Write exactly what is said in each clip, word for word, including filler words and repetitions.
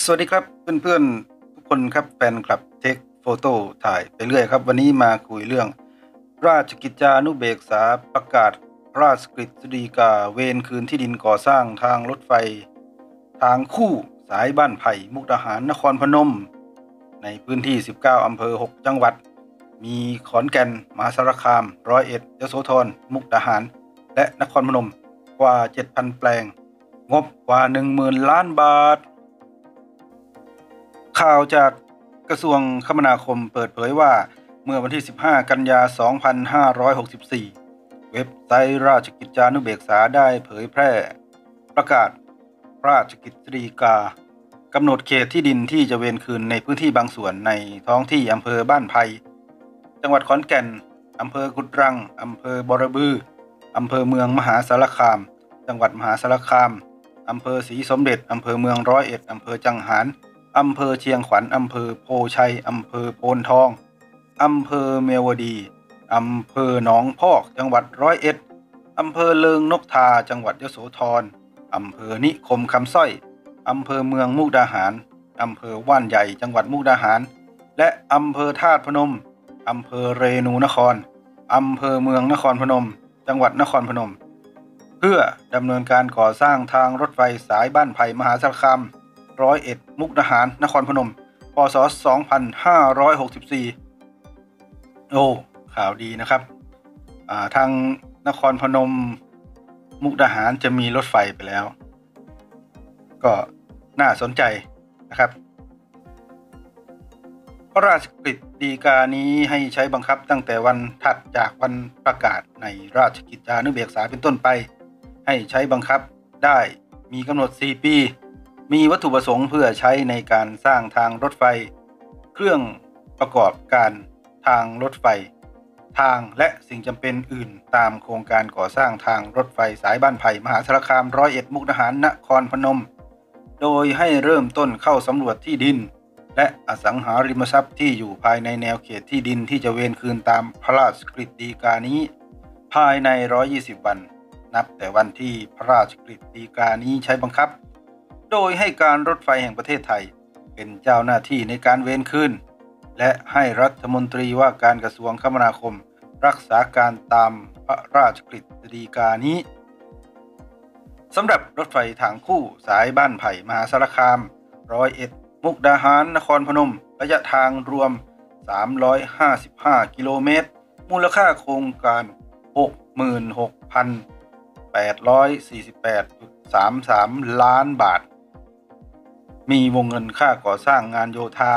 สวัสดีครับเพื่อนๆทุกคนครับแฟนคลับเทคโฟโต้ถ่ายไปเรื่อยครับวันนี้มาคุยเรื่องราชกิจจานุเบกษาประกาศราชกฤษฎีกาเวรคืนที่ดินก่อสร้างทางรถไฟทางคู่สายบ้านไผ่มุกดาหารนครพนมในพื้นที่สิบเก้าอำเภอหกจังหวัดมีขอนแก่นมหาสารคามร้อยเอ็ดยโสธรมุกดาหารและนครพนมกว่า เจ็ดพัน แปลงงบกว่า หนึ่งหมื่น ล้านบาทข่าวจากกระทรวงคมนาคมเปิดเผยว่าเมื่อวันที่สิบห้ากันยาสองพันห้าร้อยหกสิบสี่เว็บไซต์ราชกิจจานุเบกษาได้เผยแพร่ประกาศราชกฤษฎีกากำหนดเขตที่ดินที่จะเวรคืนในพื้นที่บางส่วนในท้องที่อำเภอบ้านไผ่จังหวัดขอนแก่นอำเภอกุดรังอำเภอบระบืออำเภอเมืองมหาสารคามจังหวัดมหาสารคามอำเภอศรีสมเด็จอำเภอเมืองร้อยเอ็ดอำเภอจังหารอำเภอเชียงขวัญอำเภอโพชัยอำเภอโพนทองอำเภอเมวดีอำเภอหนองพอกจังหวัดร้อยเอ็ดอำเภอเลิงนกทาจังหวัดยโสธรอำเภอนิคมคำสร้อยอำเภอเมืองมุกดาหารอำเภอว่านใหญ่จังหวัดมุกดาหารและอำเภอธาตุพนมอำเภอเรนูนครอำเภอเมืองนครพนมจังหวัดนครพนมเพื่อดำเนินการก่อสร้างทางรถไฟสายบ้านไผ่มหาสารคามร้อยเอ็ดมุกดาหารนครพนมพ.ศ. สองพันห้าร้อยหกสิบสี่โอ้ข่าวดีนะครับทางนครพนมมุกดาหารจะมีรถไฟไปแล้วก็น่าสนใจนะครับพระราชกฤษฎีกานี้ให้ใช้บังคับตั้งแต่วันถัดจากวันประกาศในราชกิจจานุเบกษาเป็นต้นไปให้ใช้บังคับได้มีกำหนดสี่ปีมีวัตถุประสงค์เพื่อใช้ในการสร้างทางรถไฟเครื่องประกอบการทางรถไฟทางและสิ่งจำเป็นอื่นตามโครงการก่อสร้างทางรถไฟสายบ้านไผ่มหาสารคามร้อยเอ็ดมุกดาหารนครพนมโดยให้เริ่มต้นเข้าสำรวจที่ดินและอสังหาริมทรัพย์ที่อยู่ภายในแนวเขตที่ดินที่จะเวรคืนตามพระราชกฤษฎีกานี้ภายในหนึ่งร้อยยี่สิบวันนับแต่วันที่พระราชกฤษฎีกานี้ใช้บังคับโดยให้การรถไฟแห่งประเทศไทยเป็นเจ้าหน้าที่ในการเวรคืนและให้รัฐมนตรีว่าการกระทรวงคมนาคมรักษาการตามพระราชกฤษฎีกานี้สำหรับรถไฟทางคู่สายบ้านไผ่มหาสารคามร้อยเอ็ดมุกดาหารนครพนมระยะทางรวมสามร้อยห้าสิบห้ากิโลเมตรมูลค่าโครงการ หกหมื่นหกพันแปดร้อยสี่สิบแปดจุดสามสาม ล้านบาทมีวงเงินค่าก่อสร้างงานโยธา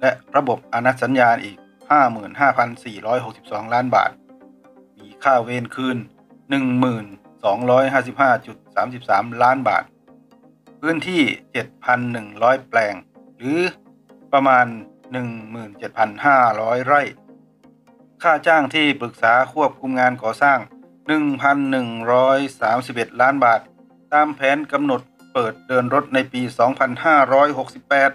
และระบบอนัตสัญญาอีก ห้าหมื่นห้าพันสี่ร้อยหกสิบสอง ล้านบาทมีค่าเวรคืน หนึ่งหมื่นสองร้อยห้าสิบห้าจุดสามสาม ล้านบาทพื้นที่ เจ็ดพันหนึ่งร้อย แปลงหรือประมาณ หนึ่งหมื่นเจ็ดพันห้าร้อย ไร่ค่าจ้างที่ปรึกษาควบคุมงานก่อสร้าง หนึ่งพันหนึ่งร้อยสามสิบเอ็ด ล้านบาทตามแผนกำหนดเปิดเดินรถในปี สองพันห้าร้อยหกสิบแปด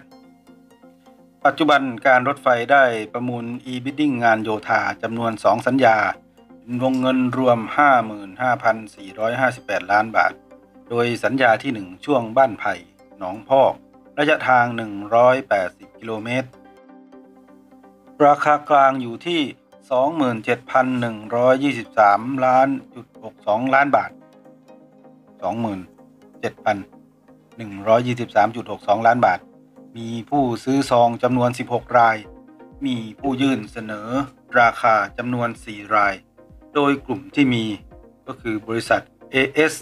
ปัจจุบันการรถไฟได้ประมูล อี บิดดิ้ง งานโยธาจำนวน สอง สัญญาวงเงินรวม ห้าหมื่นห้าพันสี่ร้อยห้าสิบแปด ล้านบาทโดยสัญญาที่หนึ่งช่วงบ้านไผ่หนองพอกระยะทางหนึ่งร้อยแปดสิบกิโลเมตรราคากลางอยู่ที่ สองหมื่นเจ็ดพันหนึ่งร้อยยี่สิบสาม ล้าน หกสิบสอง ล้านบาท สองหมื่นเจ็ดพันหนึ่งร้อยยี่สิบสามจุดหกสอง ล้านบาทมีผู้ซื้อซองจำนวนสิบหกรายมีผู้ยื่นเสนอราคาจำนวนสี่รายโดยกลุ่มที่มีก็คือบริษัท เอ เอส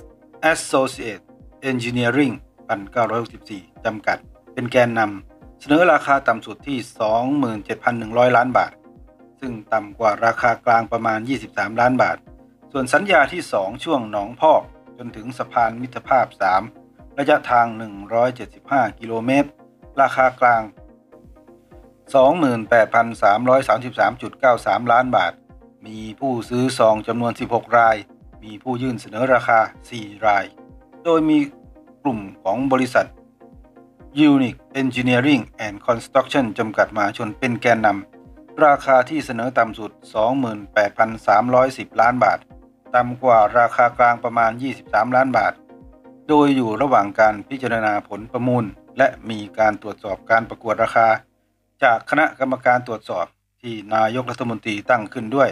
associate engineering หนึ่งเก้าหกสี่จำกัดเป็นแกนนำเสนอราคาต่ำสุดที่ สองหมื่นเจ็ดพันหนึ่งร้อย ล้านบาทซึ่งต่ำกว่าราคากลางประมาณยี่สิบสามล้านบาทส่วนสัญญาที่สองช่วงหนองพอกจนถึงสะพานมิตรภาพสามระยะทางหนึ่งร้อยเจ็ดสิบห้ากิโลเมตรราคากลาง สองหมื่นแปดพันสามร้อยสามสิบสามจุดเก้าสาม ล้านบาทมีผู้ซื้อซองจำนวนสิบหกรายมีผู้ยื่นเสนอราคาสี่รายโดยมีกลุ่มของบริษัท Unique Engineering and Construction จำกัดมหาชนเป็นแกนนำราคาที่เสนอต่ำสุด สองหมื่นแปดพันสามร้อยสิบ ล้านบาทต่ำกว่าราคากลางประมาณยี่สิบสามล้านบาทโดยอยู่ระหว่างการพิจารณาผลประมูล และมีการตรวจสอบการประกวดราคาจากคณะกรรมการตรวจสอบที่นายกรัฐมนตรีตั้งขึ้นด้วย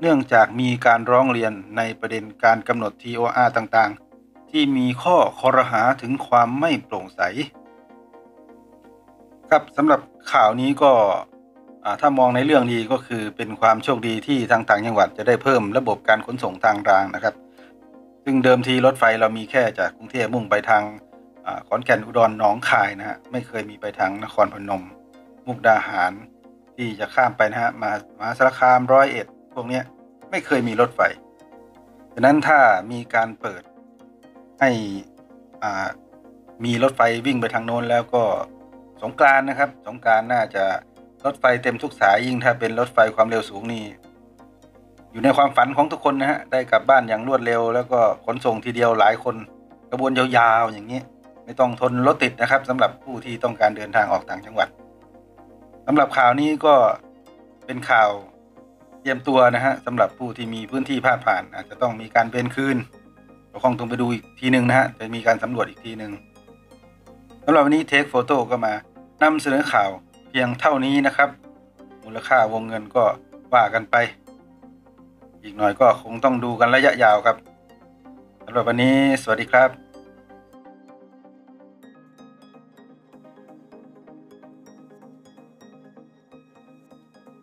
เนื่องจากมีการร้องเรียนในประเด็นการกำหนด ที โอ อาร์ ต่างๆที่มีข้อคอรหาถึงความไม่โปร่งใสครับสำหรับข่าวนี้ก็ถ้ามองในเรื่องดีก็คือเป็นความโชคดีที่ทางต่างจังหวัดจะได้เพิ่มระบบการขนส่งทางรางนะครับซึ่งเดิมทีรถไฟเรามีแค่จากกรุงเทพมุ่งไปทางขอนแก่นอุดรหนองคายนะฮะไม่เคยมีไปทางนครพนมมุกดาหารที่จะข้ามไปนะฮะมามหาสารคามร้อยเอ็ดพวกนี้ไม่เคยมีรถไฟฉะนั้นถ้ามีการเปิดให้มีรถไฟวิ่งไปทางโน้นแล้วก็สงกรานต์นะครับสงกรานต์น่าจะรถไฟเต็มทุกสายยิ่งถ้าเป็นรถไฟความเร็วสูงนี่อยู่ในความฝันของทุกคนนะฮะได้กลับบ้านอย่างรวดเร็วแล้วก็ขนส่งทีเดียวหลายคนกระบวนยาวๆอย่างนี้ไม่ต้องทนรถติดนะครับสำหรับผู้ที่ต้องการเดินทางออกต่างจังหวัดสำหรับข่าวนี้ก็เป็นข่าวเตรียมตัวนะฮะสำหรับผู้ที่มีพื้นที่พลาดผ่านอาจจะต้องมีการเปลี่ยนคืนเราคงต้องไปดูอีกทีนึงนะฮะจะมีการสำรวจอีกทีนึงสำหรับวันนี้เทคโฟโต้ก็มานำเสนอข่าวเพียงเท่านี้นะครับมูลค่าวงเงินก็ว่ากันไปอีกหน่อยก็คงต้องดูกันระยะยาวครับสำหรับวันนี้สวัสดีครับ